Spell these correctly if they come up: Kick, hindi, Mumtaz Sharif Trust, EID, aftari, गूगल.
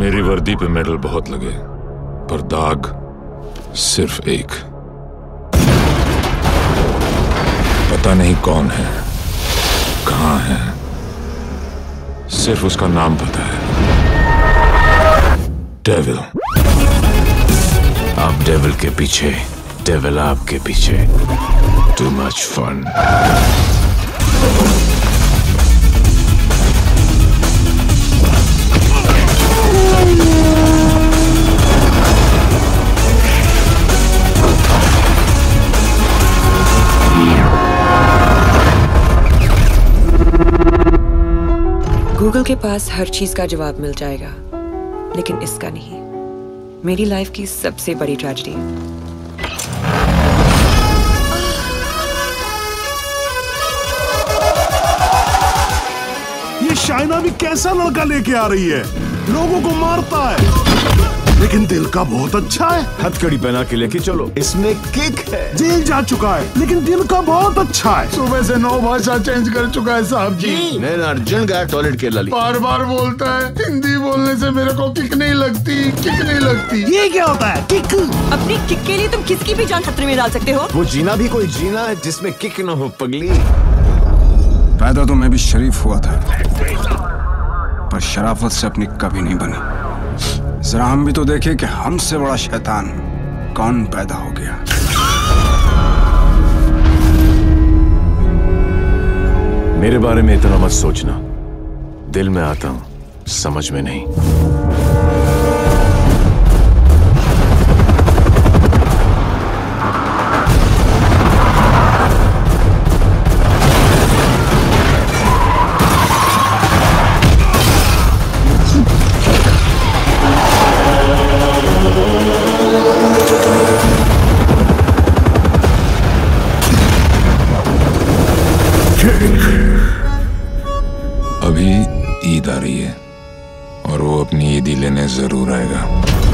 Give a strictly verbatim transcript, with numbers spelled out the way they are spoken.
मेरी वर्दी पे मेडल बहुत लगे, पर दाग सिर्फ एक। पता नहीं कौन है, कहाँ है, सिर्फ उसका नाम पता है, डेविल। आप डेविल के पीछे, डेविल आपके पीछे। Too much fun. गूगल के पास हर चीज का जवाब मिल जाएगा, लेकिन इसका नहीं। मेरी लाइफ की सबसे बड़ी ट्रेजेडी। ये शाइना भी कैसा लड़का लेके आ रही है, लोगों को मारता है लेकिन दिल का बहुत अच्छा है। हथकड़ी पहना के लेके चलो, इसमें किक है। जेल जा चुका है लेकिन दिल का बहुत अच्छा है। सुबह से नौ भाषा चेंज कर चुका है साहब जी। नैन अर्जुन गया टॉयलेट के लली, बार बार बोलता है हिंदी बोलने से मेरे को किक नहीं लगती, किक नहीं लगती। ये क्या होता है किक? अपनी किक के लिए तुम किसकी भी जान खतरे में डाल सकते हो। वो जीना भी कोई जीना है जिसमें किक न हो पगली। पैदा तो मैं भी शरीफ हुआ था, पर शराफत से अपनी कभी नहीं बनी। जरा हम भी तो देखे कि हमसे बड़ा शैतान कौन पैदा हो गया। मेरे बारे में इतना मत सोचना, दिल में आता हूं, समझ में नहीं। अभी ईद आ रही है और वो अपनी ईदी लेने जरूर आएगा।